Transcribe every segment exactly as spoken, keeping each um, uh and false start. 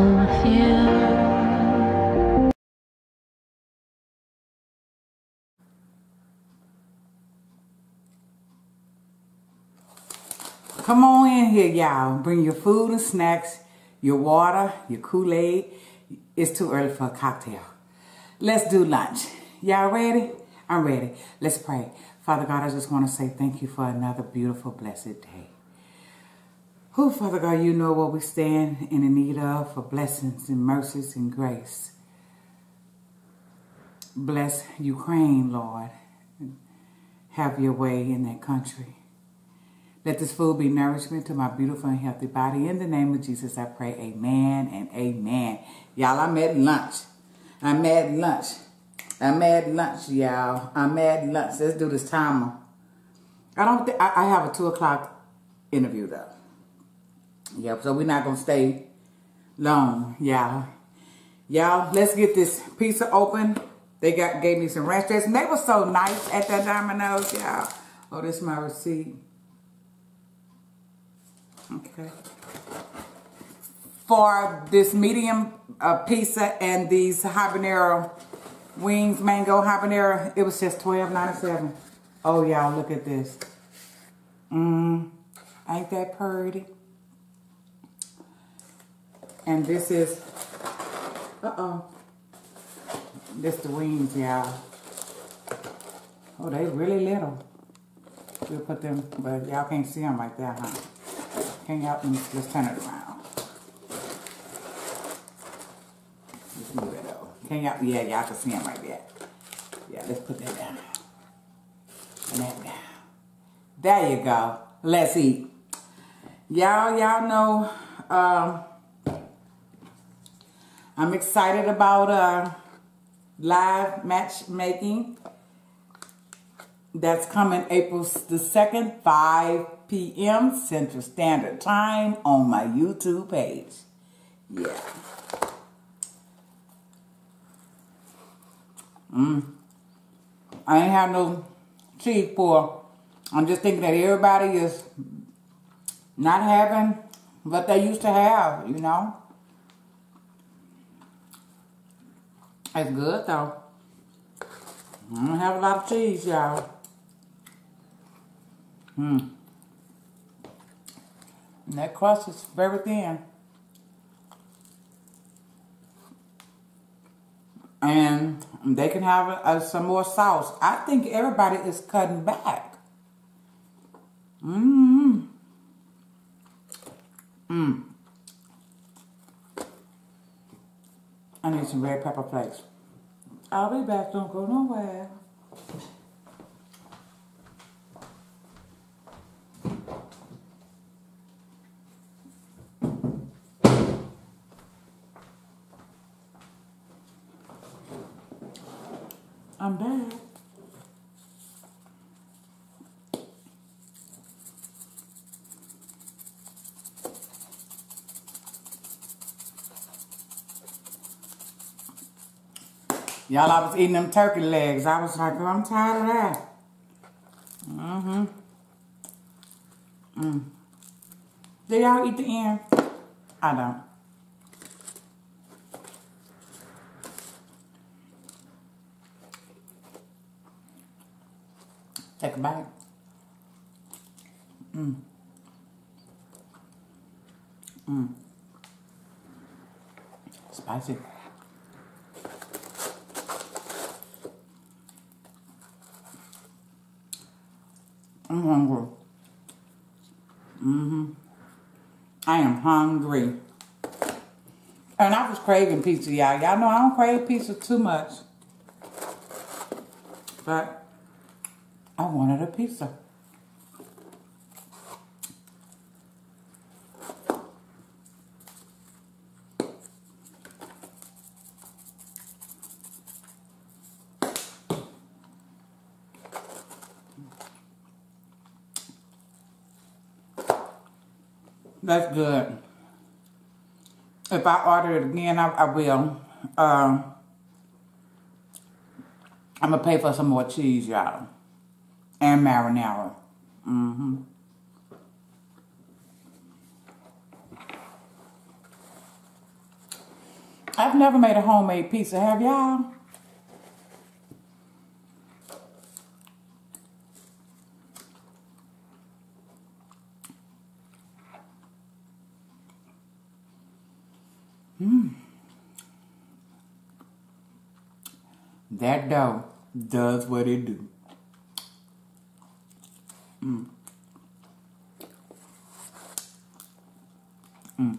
love you. Come on in here, y'all. Bring your food and snacks, your water, your Kool-Aid. It's too early for a cocktail. Let's do lunch. Y'all ready? I'm ready. Let's pray. Father God, I just want to say thank you for another beautiful, blessed day. Who, Father God, you know what we stand in the need of for blessings and mercies and grace. Bless Ukraine, Lord. Have your way in that country. Let this food be nourishment to my beautiful and healthy body. In the name of Jesus, I pray, amen and amen. Y'all, I'm at lunch. I'm at lunch. I'm at lunch, y'all. I'm at lunch. Let's do this timer. I don't think I have a two o'clock interview though. Yep, so we're not going to stay long, y'all. Y'all, let's get this pizza open. They got gave me some ranch dressing. They were so nice at that Domino's, y'all. Oh, this is my receipt. Okay. For this medium uh, pizza and these habanero wings, mango habanero, it was just twelve ninety-seven. Oh, y'all, look at this. Mmm, ain't that pretty? And this is, uh-oh, this the wings, y'all. Oh, they really little. We'll put them, but y'all can't see them right there, huh? Hang out and let's turn it around. Let's move it over. Hang out, yeah, y'all can see them right there. Yeah, let's put that down. Put that down. There you go. Let's eat. Y'all, y'all know, um, I'm excited about uh, live matchmaking that's coming April the second, five p m Central Standard Time on my YouTube page. Yeah. Mm. I ain't have no cheese for, I'm just thinking that everybody is not having what they used to have, you know. It's good though. I don't have a lot of cheese, y'all. Mm. And that crust is very thin. And they can have a, a, some more sauce. I think everybody is cutting back. Mmm. Mmm. I need some red pepper flakes. I'll be back, don't go nowhere. I'm back. Y'all, I was eating them turkey legs. I was like, oh, I'm tired of that. Mm-hmm. Mm. Do y'all eat the end? I don't. Take a bite. Mm. Mm. Spicy. I'm hungry. Mm-hmm. I am hungry. And I was craving pizza, y'all. Y'all know I don't crave pizza too much. But I wanted a pizza. That's good. If I order it again, I, I will. Uh, I'm going to pay for some more cheese, y'all. And marinara. Mm-hmm. I've never made a homemade pizza, have y'all? Mmm. That dough does what it do. Mmm. Mmm.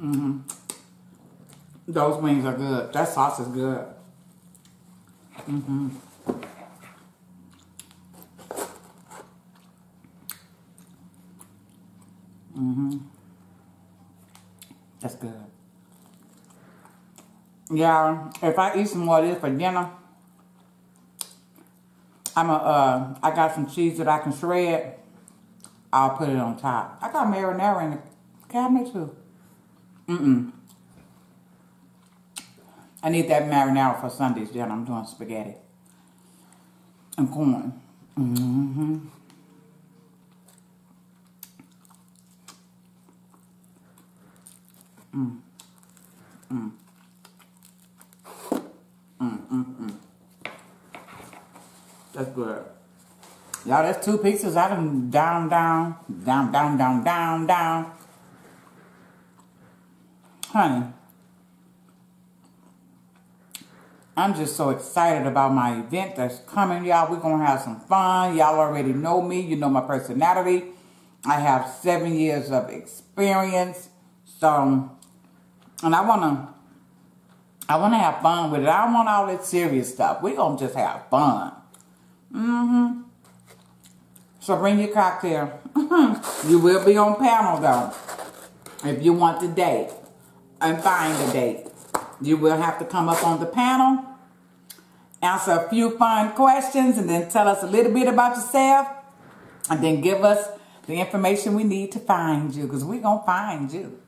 Mm-hmm. Those wings are good. That sauce is good. Mm-hmm. Mm-hmm. That's good. Yeah, if I eat some more of this for dinner, I'm a, uh, I got some cheese that I can shred. I'll put it on top. I got marinara in the cabinet too. Mm-mm. I need that marinara for Sunday's dinner. I'm doing spaghetti and corn. Mm-hmm. Mm. Mm. Mm, mm, mm. That's good. Y'all, that's two pizzas. I done down, down, down, down, down, down, down. Honey, I'm just so excited about my event that's coming, y'all. We're going to have some fun. Y'all already know me. You know my personality. I have seven years of experience. So, and I want to, I want to have fun with it. I don't want all that serious stuff. We're going to just have fun. Mm-hmm. So bring your cocktail. You will be on panel, though, if you want the date. And find a date. You will have to come up on the panel, answer a few fun questions, and then tell us a little bit about yourself, and then give us the information we need to find you, because we're going to find you.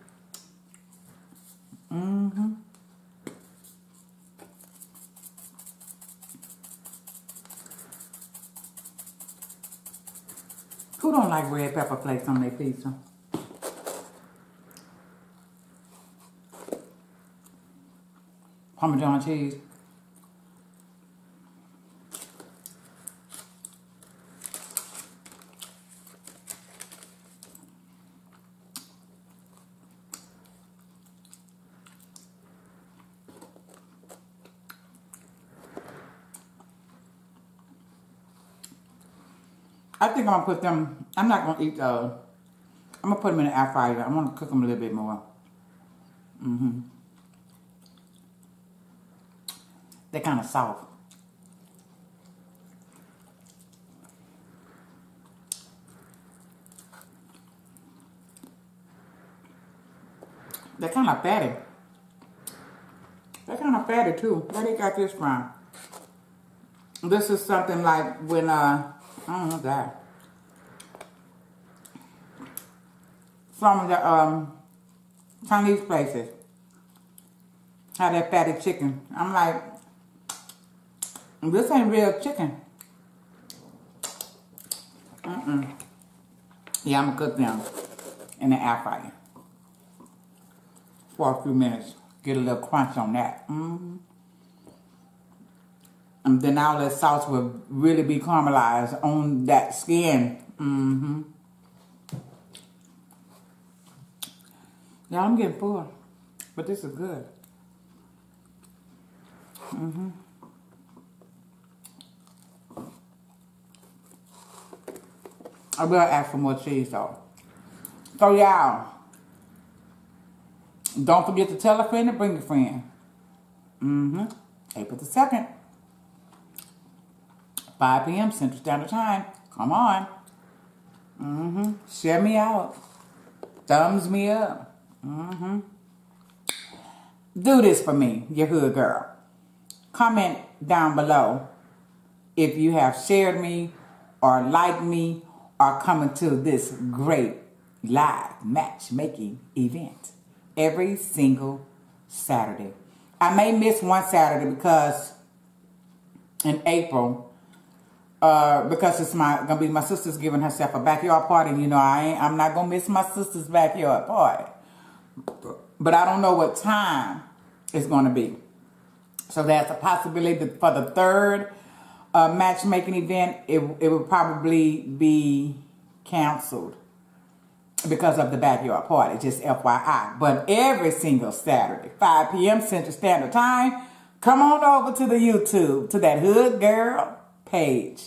Mm-hmm. Who don't like red pepper flakes on their pizza? Parmesan cheese. I think I'm gonna put them, I'm not gonna eat uh I'm gonna put them in the air fryer. I'm gonna cook them a little bit more. Mm-hmm. They're kind of soft. They're kind of fatty. They're kind of fatty too. Where they got this from? This is something like when, uh, I don't know that. Some of the um, Chinese places have that fatty chicken. I'm like, this ain't real chicken. Mm-mm. Yeah, I'm going to cook them in the air fryer for a few minutes. Get a little crunch on that. Mm-hmm. And then all that sauce will really be caramelized on that skin. Mm-hmm. Y'all, I'm getting full. But this is good. Mm-hmm. I will ask for more cheese, though. So, y'all, don't forget to tell a friend and bring a friend. Mm-hmm. April the second. five p m Central Standard Time. Come on. Mm-hmm. Share me out. Thumbs me up. Mm-hmm. Do this for me, your hood girl. Comment down below if you have shared me or liked me, are coming to this great live matchmaking event every single Saturday. I may miss one Saturday because in April. Uh, because it's my gonna be my sister's giving herself a backyard party. You know, I ain't, I'm not gonna miss my sister's backyard party. But I don't know what time it's gonna be. So that's a possibility for the third uh, matchmaking event. It it would probably be canceled because of the backyard party. Just F Y I. But every single Saturday, five P M Central Standard Time, come on over to the YouTube to that Hood Girl page.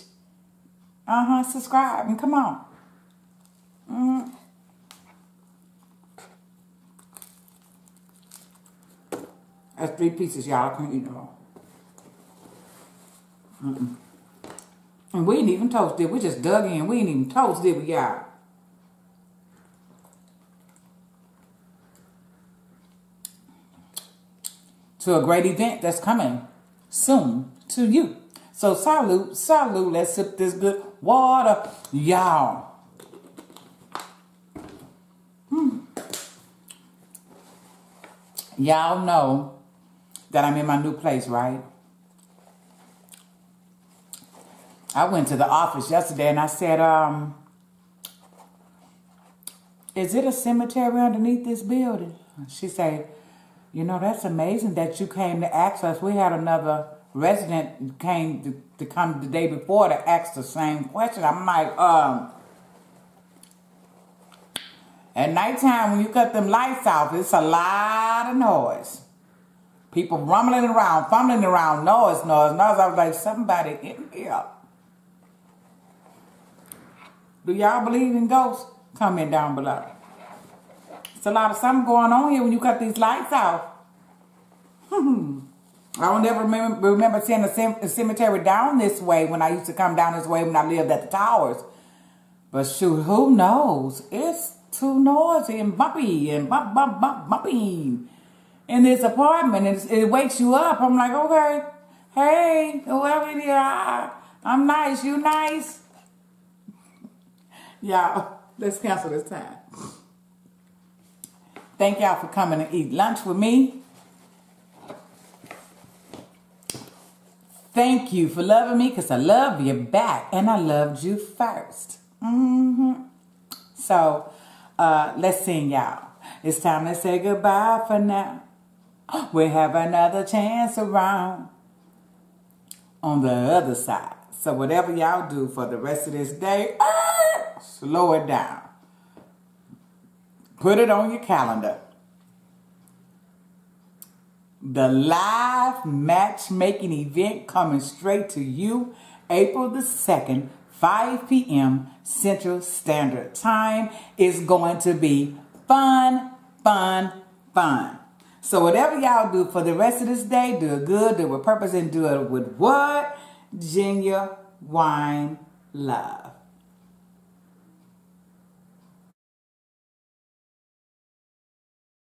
Uh-huh, subscribe and come on. Mm. That's three pieces, y'all. I couldn't eat them all. Mm-mm. And we didn't even toast, did we? We just dug in. We didn't even toast, did we, y'all? To a great event that's coming soon to you. So, salute, salute. Let's sip this good water, y'all. Hmm. Y'all know that I'm in my new place, right? I went to the office yesterday and I said, um, is it a cemetery underneath this building? She said, you know, that's amazing that you came to ask us. We had another resident came to, to come the day before to ask the same question. I'm like, um, at nighttime when you cut them lights off, it's a lot of noise. People rumbling around, fumbling around, noise, noise, noise. I was like, somebody in here. Do y'all believe in ghosts? Comment down below. It's a lot of something going on here when you cut these lights off. Hmm. I don't ever remember, remember seeing a cemetery down this way when I used to come down this way when I lived at the towers. But shoot, who knows? It's too noisy and bumpy and bump, bump, bump, bumpy in this apartment. It's, it wakes you up. I'm like, okay, hey, whoever you are, I'm nice, you nice. Y'all, let's cancel this time. Thank y'all for coming to eat lunch with me. Thank you for loving me because I love you back and I loved you first. Mm-hmm. So, uh, let's sing, y'all. It's time to say goodbye for now. We have another chance around on the other side. So, whatever y'all do for the rest of this day, ah, slow it down. Put it on your calendar. The live matchmaking event coming straight to you, April the second, five P M Central Standard Time. It's going to be fun, fun, fun. So whatever y'all do for the rest of this day, do it good, do it with purpose, and do it with what? Genuine love.